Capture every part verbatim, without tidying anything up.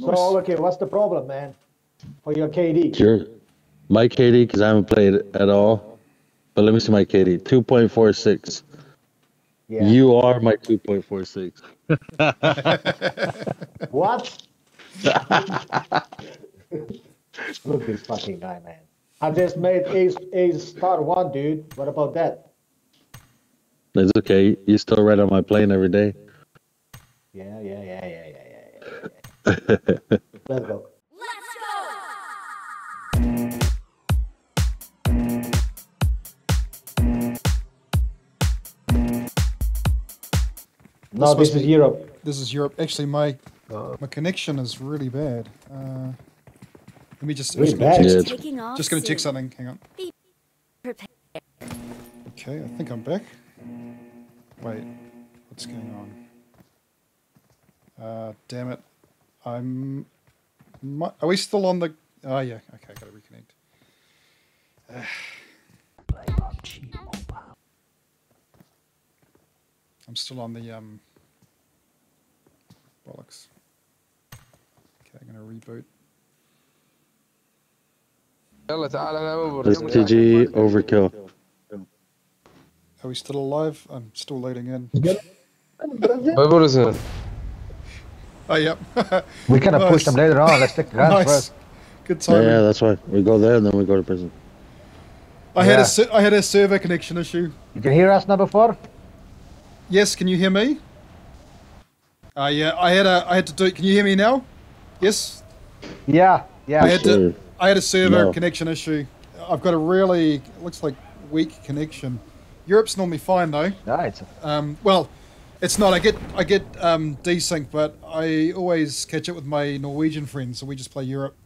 So, okay, what's the problem, man, for your K D? Sure. My K D, because I haven't played at all, but let me see my K D, two point four six. Yeah. You are my two point four six. What? Look at this fucking guy, man. I just made Ace, Ace Star one, dude. What about that? It's okay. You're still right on my plane every day. Yeah, yeah, yeah, yeah, yeah, yeah, yeah. yeah. Let's go. No, this, this is Europe. This is Europe. Actually, my uh, my connection is really bad. Uh, let me just... Really I'm just going yeah. to check something. Hang on. Okay, I think I'm back. Wait, what's going on? Uh, damn it. I'm... My, are we still on the... Oh, yeah. Okay, got to reconnect. Uh, Play P U B G Mobile. I'm still on the... um. Bollocks. Okay, I'm going to reboot. It's T G E Overkill. Are we still alive? I'm still loading in. What is it? Oh, yep. We kind of nice. Push them later on. Let's take the guns nice. First. Good timing. Yeah, yeah, that's right. We go there and then we go to prison. I yeah. had a I had a server connection issue. You can hear us, number four? Yes, can you hear me? Uh, yeah, I had a I had to do. Can you hear me now? Yes. Yeah. Yeah. I had sure. to. I had a server no. connection issue. I've got a really, it looks like, weak connection. Europe's normally fine though. No, it's... Um, well, it's not. I get I get um, desync, but I always catch up with my Norwegian friends, so we just play Europe.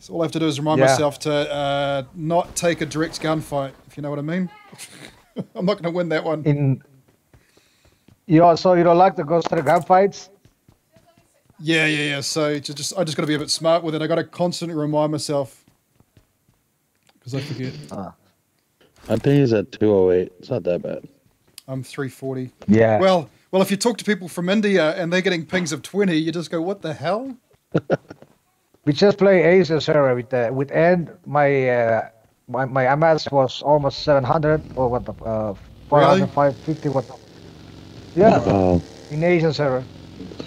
So all I have to do is remind yeah. myself to uh, not take a direct gunfight, if you know what I mean. I'm not going to win that one. In, you also you don't like to go through gunfights? Yeah, yeah, yeah. So just, I just got to be a bit smart with it. I got to constantly remind myself because I forget. Ah. I think he's at two oh eight. It's not that bad. I'm three forty. Yeah. Well, well, if you talk to people from India and they're getting pings of twenty, you just go, "What the hell?" We just play Asia server with uh, with End. My uh, my my M S was almost seven hundred or what the uh, four hundred, five fifty what? The, yeah. Wow. In Asian server.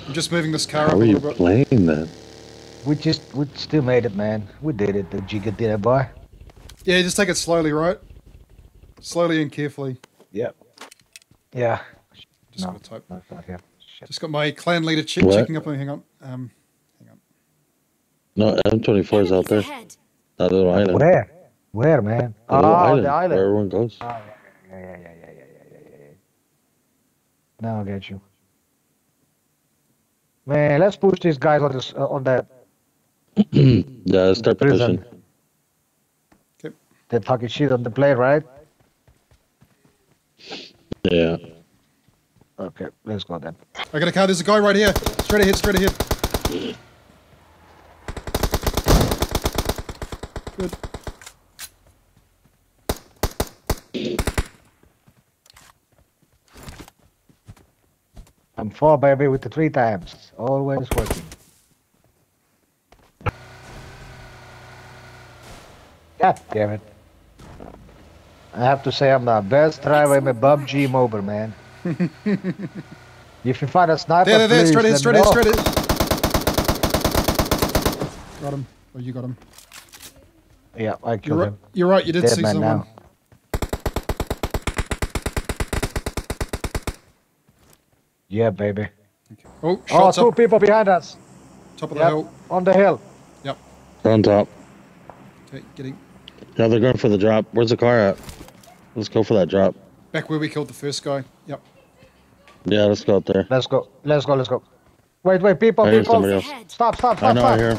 I'm just moving this car How up. How are you playing that? We just, we still made it, man. We did it, the Jigga dinner boy. Yeah, just take it slowly, right? Slowly and carefully. Yep. Yeah. Just no, got to type. No, not here. Just got my clan leader che what? checking up on me. Hang on. Um, hang on. No, M twenty-four is out there. That little island. Where? Where, man? The oh, island, the island. Where everyone goes. Oh, yeah, yeah, yeah, yeah, yeah, yeah, yeah, yeah. Now I get you. Man, let's push these guys on this uh, on that. Yeah, start prison. Okay. They're talking shit on the plane, right? Yeah. Okay, let's go then. I got a car. There's a guy right here. Straight ahead. Straight ahead. Good. I'm four, baby, with the three times. Always working. God damn it. I have to say I'm the best driver in P U B G Mobile, man. If you find a sniper, there, there, please, straight in, straight in, straight in. Got him. Oh, you got him. Yeah, I killed you're him. Right, you're right, you did Dead see someone. Now. Yeah, baby. Okay. Oh, oh, two up. people behind us. Top of yep. the hill. On the hill. Yep. On top. Okay, getting. Yeah, they're going for the drop. Where's the car at? Let's go for that drop. Back where we killed the first guy. Yep. Yeah, let's go out there. Let's go. Let's go. Let's go. Wait, wait, people, I people. Stop, stop, stop, I know, stop. I hear.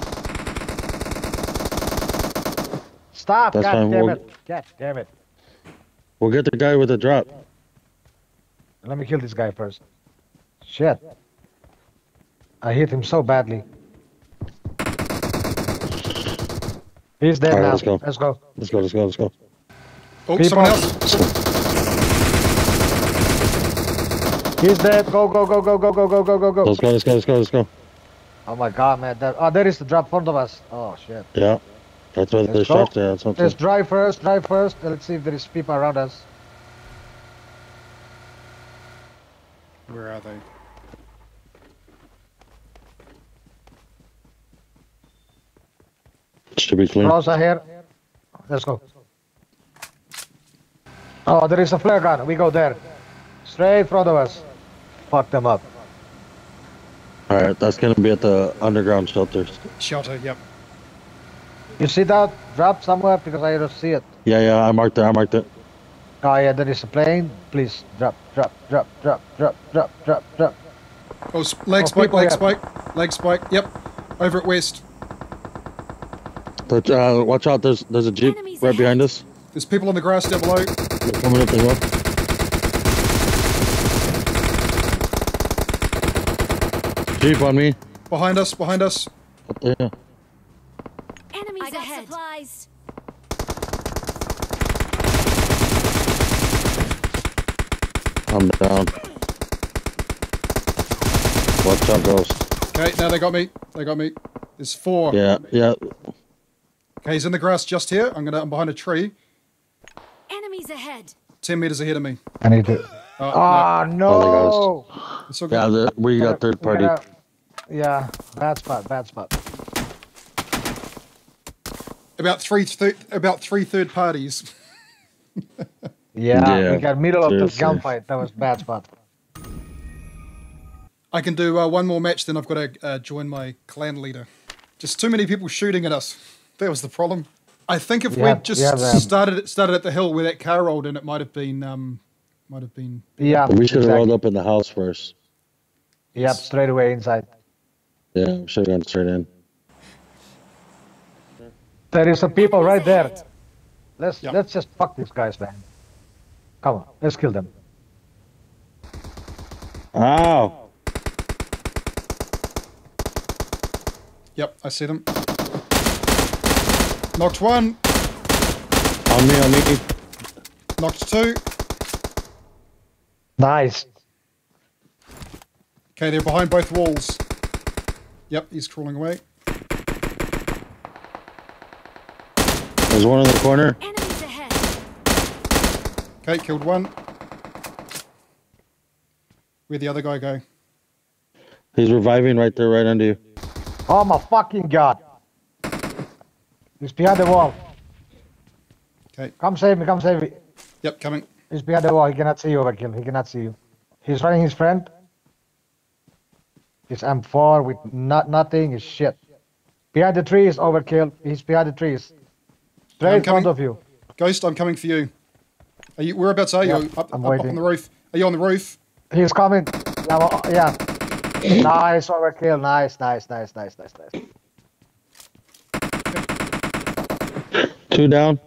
Stop, That's God fine. damn we'll... it. God damn it. We'll get the guy with the drop. Let me kill this guy first. Shit. I hit him so badly. He's dead right, now. Let's go. Let's go. Let's go, let's go, let's go. Oh, People. someone else. He's dead. Go, go, go, go, go, go, go, go, go, go. Let's go, let's go, let's go, let's go. Oh my god, man. That, oh, there is the drop in front of us. Oh, shit. Yeah. That's why they shot there. Let's drive first, drive first. Let's see if there is people around us. Where are they? Should be clean. Close here. Let's go. Oh, there is a flare gun. We go there. Straight in front of us. Fuck them up. Alright, that's gonna be at the underground shelters. Shelter, yep. You see that drop somewhere? Because I don't see it. Yeah, yeah, I marked it, I marked it. Oh yeah, there is a plane. Please, drop, drop, drop, drop, drop, drop, drop, drop. Oh, leg spike, leg spike, leg spike, yep. Over at west. But, uh, watch out, there's there's a jeep Enemies right ahead. behind us. There's people on the grass down below. They're coming up as well. Jeep on me. Behind us, behind us. Up there. Enemies I got ahead. Supplies. I'm down. Watch out, Ghost. Okay, now they got me. They got me. There's four. Yeah, yeah. Okay, he's in the grass just here. I'm gonna. I'm behind a tree. Enemies ahead. Ten meters ahead of me. I need to. Oh, oh no! no. It's okay. Yeah, the, we got third party. Gonna, yeah, bad spot. Bad spot. About three. Th about three third parties. yeah, yeah, we got middle of seriously. the gunfight. That was bad spot. I can do uh, one more match. Then I've got to uh, join my clan leader. Just too many people shooting at us. That was the problem. I think if yeah, we just yeah, started started at the hill where that car rolled in, it might have been um, might have been. Yeah, we should have exactly. rolled up in the house first. Yep, straight away inside. Yeah, we should have gone straight in. There is some people right there. Let's yep. let's just fuck these guys, man. Come on, let's kill them. Ow. Yep, I see them. Knocked one. On me, on me. Knocked two. Nice. Okay, they're behind both walls. Yep, he's crawling away. There's one in the corner. Enemies ahead. Okay, killed one. Where'd the other guy go? He's reviving right there, right under you. Oh my fucking god. He's behind the wall. Okay. Come save me, come save me. Yep, coming. He's behind the wall, he cannot see you, Overkill. He cannot see you. He's running his friend. He's M four with not nothing, is shit. Behind the trees, Overkill. He's behind the trees. Straight in front of you. Ghost, I'm coming for you. Are you whereabouts are yep, you? Up, I'm up, waiting. Up on the roof. Are you on the roof? He's coming. Yeah. yeah. Nice, Overkill. Nice, nice, nice, nice, nice, nice. Two down.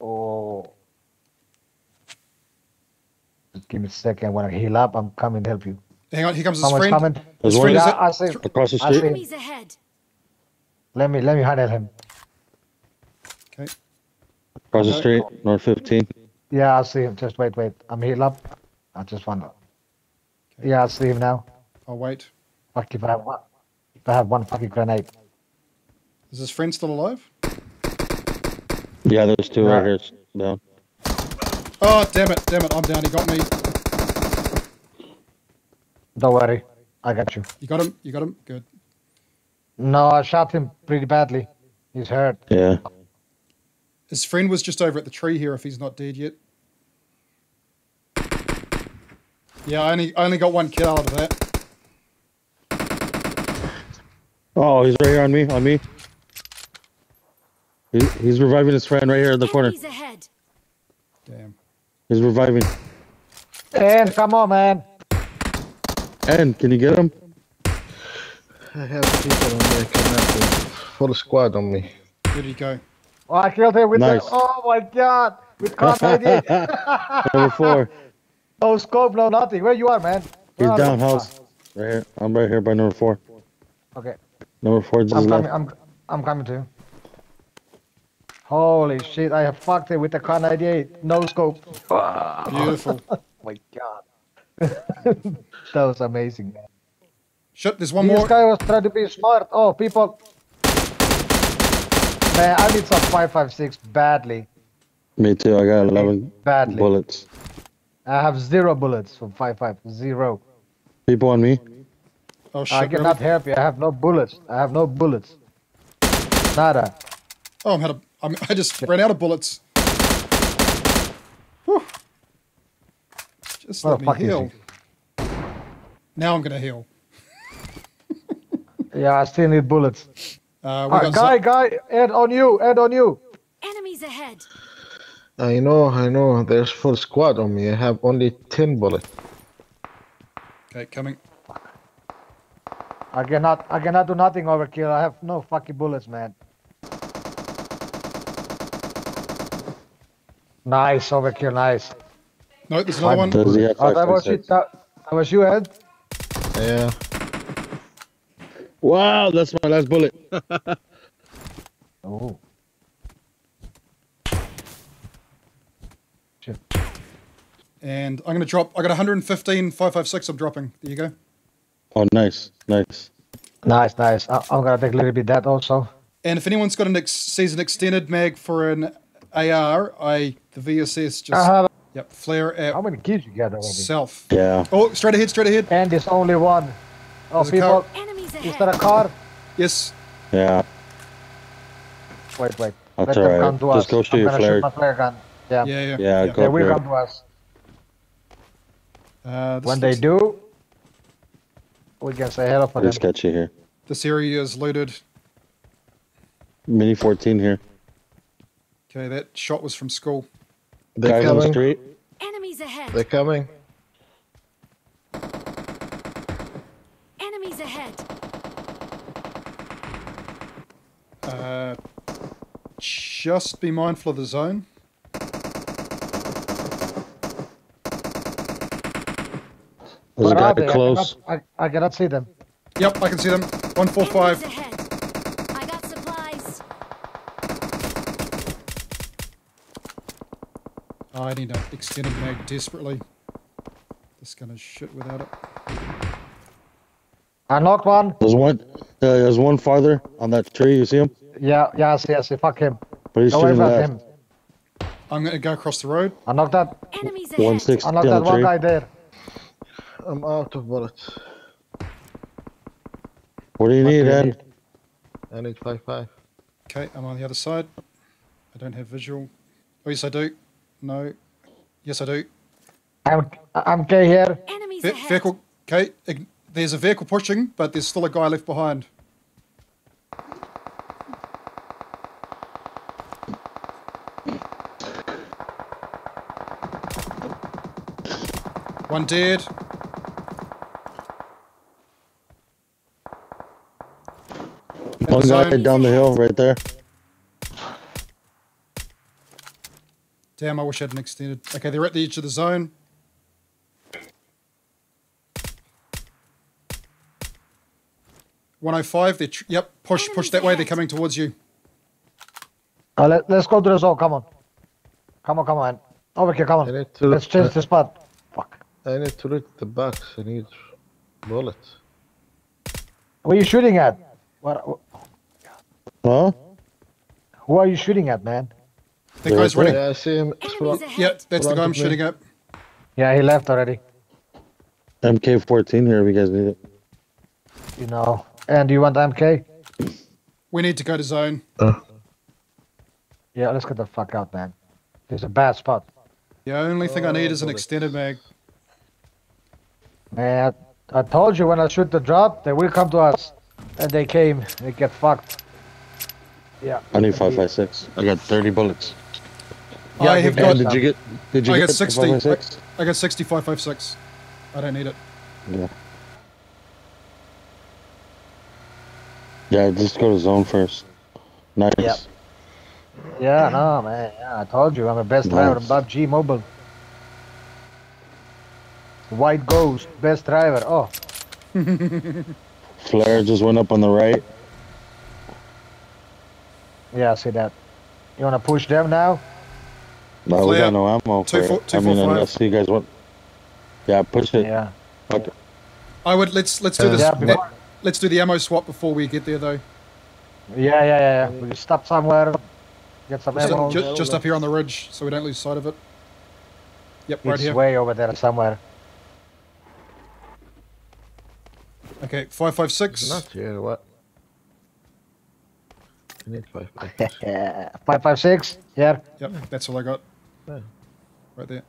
Oh. Just give me a second. When I heal up, I'm coming to help you. Hang on, here comes the friend. Coming. There's one yeah, I see. across the street. Enemies ahead. Let me let me handle him. Okay. Across the street, North fifteen. Yeah, I see him. Just wait, wait. I'm healed up. I just want to. Okay. Yeah, I see him now. I'll wait. Fuck if I have one. If I have one fucking grenade. Is his friend still alive? Yeah, there's two right here. Down. Oh, damn it, damn it, I'm down. He got me. Don't worry, I got you. You got him? You got him? Good. No, I shot him pretty badly. He's hurt. Yeah. His friend was just over at the tree here if he's not dead yet. Yeah, I only, I only got one kill out of that. Oh, he's right here on me, on me. He's reviving his friend right here in the corner. He's ahead. Damn. He's reviving. And come on, man. And can you get him? I have people on there connected. Full squad on me. Where did he go? Oh, I killed him with nice. the. Oh my god! With K ninety-eight. Number four. No scope, no nothing. Where you are, man? Where He's are down, house. Right here. I'm right here by number four. Okay. Number four just I'm, coming, I'm, I'm coming to you. Holy shit, I have fucked it with the K ninety-eight. No scope. Beautiful. Oh my god. That was amazing, man. Shut, there's one this more. This guy was trying to be smart. Oh, people. Man, I need some five five six badly. Me too, I got eleven badly. bullets. I have zero bullets from five five. Zero. People on me. Oh, shit, I cannot really? help you. I have no bullets. I have no bullets. Nada. Oh, I'm out of, I'm, I just ran out of bullets. Whew. Just oh, let me heal. Now I'm gonna heal. Yeah, I still need bullets. Uh, we uh, got guy, guy, Ed on you, Ed on you. Enemies ahead. I know, I know. There's full squad on me. I have only ten bullets. Okay, coming. I cannot, I cannot do nothing, Overkill. I have no fucking bullets, man. Nice, Overkill, nice. No, there's another one. Oh, that was it. That was you, Ed? Yeah. Wow, that's my last bullet. Oh. Shit. And I'm gonna drop. I got one fifteen five five six. I'm dropping. There you go. Oh, nice, nice. Nice, nice. I I'm gonna take a little bit of that also. And if anyone's got an ex season extended mag for an A R, I the V S S just uh-huh. yep flare at. How many kills you got already? Self. Yeah. Oh, straight ahead, straight ahead. And there's only one. Oh, there's people. Is that a car? Yes. Yeah. Wait, wait. That's Let right. come to just us. go shoot your flare. Shoot flare gun. Yeah. Yeah, yeah. Yeah, yeah. Go they will come to us. Uh, when they do. We can say hello for them. It's sketchy here. This area is looted. Mini fourteen here. Okay, that shot was from school. They're Guys coming. on the street. Enemies ahead. They're coming. Enemies ahead. Uh, just be mindful of the zone. There's a guy close. I cannot, I, I cannot see them. Yep, I can see them. one four five. I got supplies. Oh, I need an extended mag desperately. This gun is shit without it. I knocked one. There's one. Uh, there's one farther on that tree. You see him? Yeah, yeah, I see, I see. Fuck him. But he's shooting left. Him. I'm gonna go across the road. I knocked that. Enemies ahead. one sixty I knocked that one guy there. I'm out of bullets. What do you need, Ed? I need five five. Okay, I'm on the other side. I don't have visual. Oh, yes, I do. No. Yes, I do. I'm, I'm K here. Enemies Ve ahead. Vehicle. Okay, there's a vehicle pushing, but there's still a guy left behind. One dead. One guy down the hill right there. Damn, I wish I hadn't extended. Okay, they're at the edge of the zone. one oh five, they're, yep, push, push that way, they're coming towards you. Uh, let, let's go to the zone, come on. Come on, come on. Over here, come on. Let's change the spot. Fuck. I need to loot the box, I need bullets. What are you shooting at? What? what Huh? Who are you shooting at, man? The guy's running. Yeah, I see him. Yeah, that's the guy I'm shooting at. Yeah, he left already. M K fourteen here if you guys need it. You know. And do you want M K? We need to go to zone. Uh. Yeah, let's get the fuck out, man. It's a bad spot. The only thing oh, I need is an extended mag. Man, I, I told you when I shoot the drop, they will come to us. And they came. They get fucked. Yeah. I need five five six. I got thirty bullets. Yeah, I have got. Did you get? Did you I get sixty? Five, five, six? I, I got sixty five five six. I don't need it. Yeah. Yeah, just go to zone first. Nice. Yeah. Yeah, no man. Yeah, I told you I'm the best nice. driver on P U B G Mobile. White Ghost, best driver. Oh. Flare just went up on the right. Yeah, I see that. You want to push them now? No, we got no ammo for it. I mean, unless you guys want... Yeah, push it. Yeah. Okay. I would let's let's do this. Yeah, let, let's do the ammo swap before we get there, though. Yeah, yeah, yeah. yeah. We just stop somewhere, get some just ammo. Up, just, just up here on the ridge, so we don't lose sight of it. Yep, it's right here. It's way over there somewhere. Okay, five five six. Not here. What? I need five five six. five five six. Here. Yep, that's all I got. Yeah. Right there.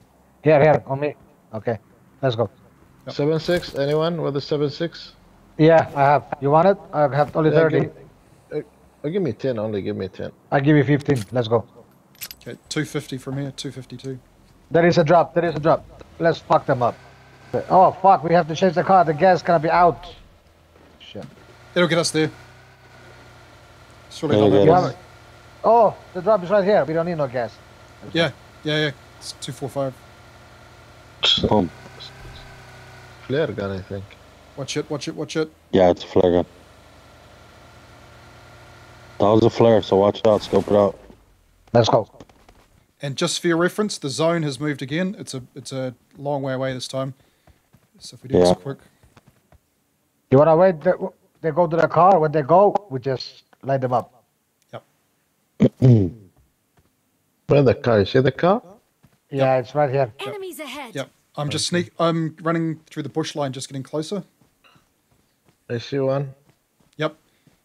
Here, here, on me. Okay, let's go. Yep. Seven six. Anyone with a seven six? Yeah, I have. You want it? I have only yeah, thirty. Give, uh, give me ten. Only give me ten. I give you fifteen. Let's go. Okay, two fifty from here. Two fifty two. There is a drop. There is a drop. Let's fuck them up. Oh fuck! We have to change the car. The gas gonna be out. Shit. It'll get us there. Surely it'll get us. Oh, the drop is right here. We don't need no gas. Okay. Yeah, yeah, yeah. It's two four five. Boom. Flare gun, I think. Watch it! Watch it! Watch it! Yeah, it's a flare gun. That was a flare, so watch out. Scope it out. Let's go. And just for your reference, the zone has moved again. It's a it's a long way away this time. So if we do yeah. this quick. You wanna wait? They, they go to the car. When they go, we just light them up. Yep. Where the car? You see the car? Yeah, yep. It's right here. Yep. Enemies ahead. Yep. I'm okay. just sneak. I'm running through the bush line, just getting closer. I see one. Yep.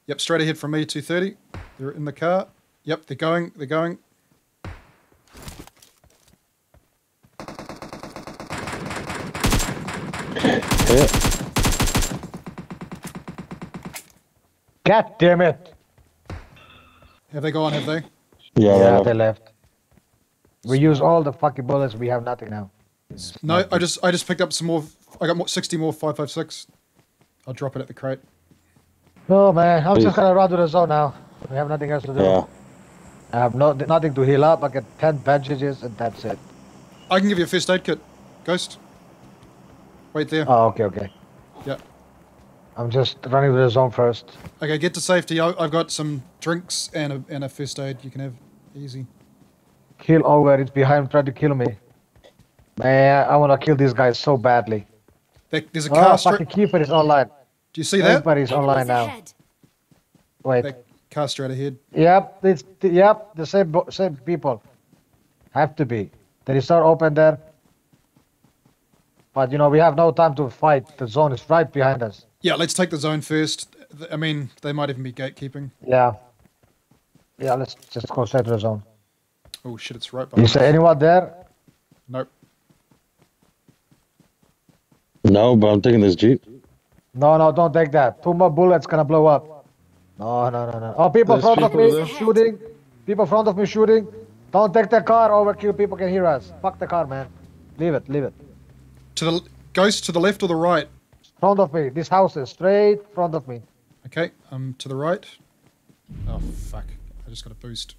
Yep. Straight ahead from me, two thirty. They're in the car. Yep. They're going. They're going. Yeah. God damn it! Have they gone? Have they? Yeah, yeah they left. We use all the fucking bullets. We have nothing now. No, I just I just picked up some more. I got more, sixty more five five six. I'll drop it at the crate. Oh man, I'm Please. just gonna run to the zone now. We have nothing else to do. Yeah. I have no nothing to heal up. I get ten bandages and that's it. I can give you a first aid kit, Ghost. Right there. Oh, okay, okay. Yeah. I'm just running to the zone first. Okay, get to safety. I've got some drinks and a, and a first aid you can have. Easy. Kill over. It's behind. Try to kill me. Man, I want to kill these guys so badly. They, there's a car oh, straight... Oh, fucking keeper is online. Do you see that? Everybody's online now. Wait. That car straight ahead. Yep, it's, yep, the same, same people. Have to be. There is door open there. But, you know, we have no time to fight. The zone is right behind us. Yeah, let's take the zone first. I mean, they might even be gatekeeping. Yeah. Yeah, let's just go straight to the zone. Oh, shit, it's right behind us. Is there anyone there? Nope. No, but I'm taking this Jeep. No, no, don't take that. Two more bullets gonna blow up. No, no, no, no. Oh, people in front of me shooting. People in front of me shooting. Don't take the car, Overkill. People can hear us. Fuck the car, man. Leave it, leave it. To the Ghost, to the left or the right? Front of me. This house is straight front of me. Okay, um, to the right. Oh fuck! I just got a boost.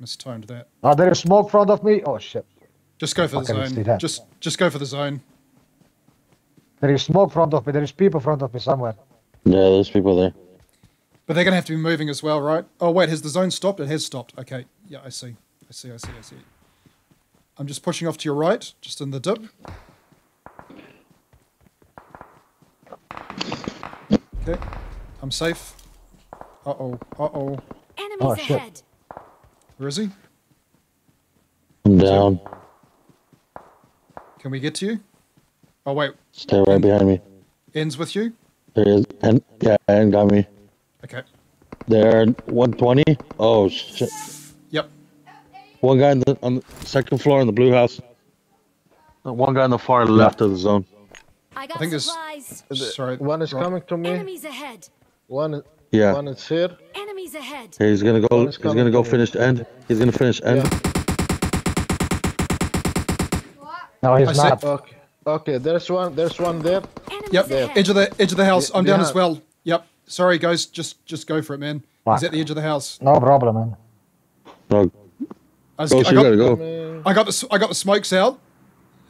Mistimed that. Oh, there is smoke front of me. Oh shit! Just go for fuck the zone. Just, just go for the zone. There is smoke front of me. There is people front of me somewhere. Yeah, there's people there. But they're gonna have to be moving as well, right? Oh wait, has the zone stopped? It has stopped. Okay. Yeah, I see. I see. I see. I see. I'm just pushing off to your right, just in the dip. Okay, I'm safe. Uh-oh, uh-oh. Enemies oh, shit. ahead. Where is he? I'm down. Can we get to you? Oh, wait. Stay right End. behind me. Ends with you? There is. And, yeah, End got me. Okay. They're one twenty. Oh, shit. Yep. One guy on the, on the second floor in the blue house. One guy on the far left yeah. of the zone. I got I think supplies. Is, sorry, one is wrong. coming to me. Enemies ahead. One, yeah. One is here. Enemies ahead. Okay, he's gonna go. He's gonna go finish End. He's gonna finish End. Yeah. No, he's I not. See. Okay. Okay, there's one. There's one there. Enemies yep. There. Edge of the edge of the house. I'm down yeah. as well. Yep. Sorry, guys. Just just go for it, man. Fuck. He's at the edge of the house. No problem, man. No. I, was, Ghost, I got, you gotta go. I got the I got the smokes out.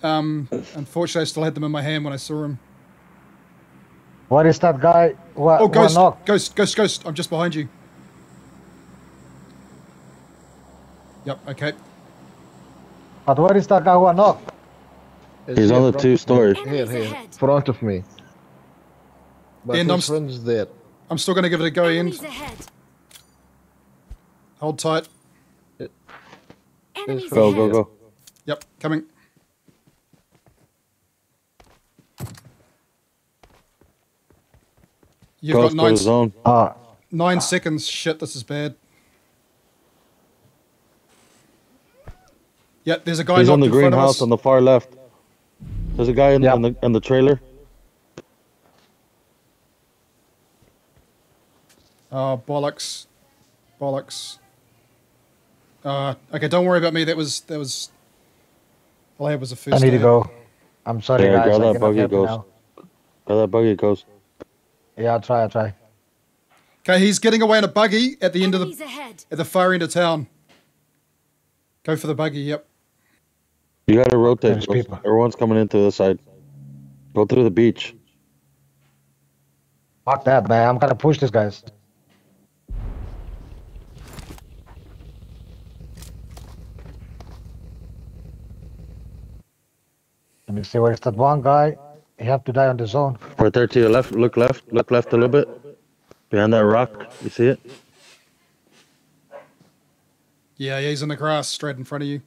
Um, unfortunately, I still had them in my hand when I saw him. What is that guy? What, oh, Ghost, Ghost, Ghost, Ghost, I'm just behind you. Yep, okay. But where is that guy who I knocked? He's on the two stories. Here, here, front of me. My and I'm, st I'm still going to give it a go, End. Hold tight. It go, go, go. Yep, coming. You've Ghost got nine, zone. Ah. nine ah. seconds. Shit, this is bad. Yep, there's a guy. He's on the greenhouse on the far left. There's a guy in, yep. in, the, in the trailer. Oh, bollocks. Bollocks. Uh, okay, don't worry about me. That was... That was... All I had was a first I need to go. I'm sorry, yeah, guys. Grab that buggy, Ghost. Grab that buggy, Ghost. Yeah, I'll try, I'll try. Okay, he's getting away in a buggy at the end of the... Ahead. At the far end of town. Go for the buggy, yep. You gotta rotate. Everyone's coming in through this side. Go through the beach. Fuck that, man. I'm gonna push these guys. Let me see, where's that one guy? He have to die on the zone. Right there to your left. Look left. Look left a little bit. Behind that rock. You see it? Yeah, yeah, he's in the grass straight in front of you.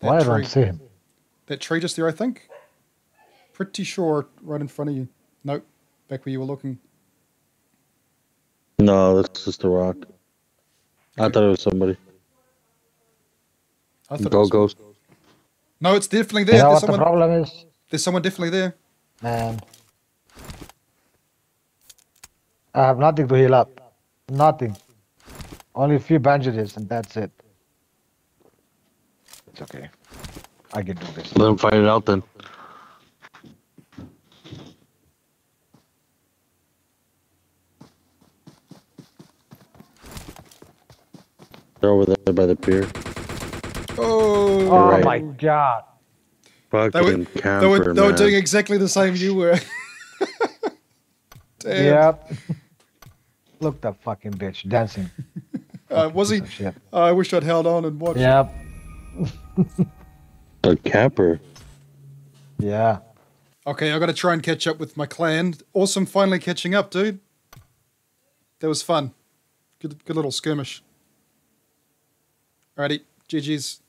That Why tree, I don't see him? That tree just there, I think. Pretty sure, right in front of you. Nope, back where you were looking. No, that's just a rock. Okay. I thought it was somebody. I thought Go it was Ghost. Somebody. No, it's definitely there. You know there's, someone, the problem is? there's someone definitely there. Man. I have nothing to heal up. Nothing. Only a few bandages and that's it. It's okay. I can do this. Let him find it out then. They're over there by the pier. Oh, oh right. my god. Fucking they were, camper, they were, they were doing exactly the same you were. Damn. Yep. Look that fucking bitch dancing. Uh, was he? Oh, I wish I'd held on and watched. Yep. A camper. Yeah. Okay, I gotta try and catch up with my clan. Awesome, finally catching up, dude. That was fun. Good, good little skirmish. Alrighty, G G's.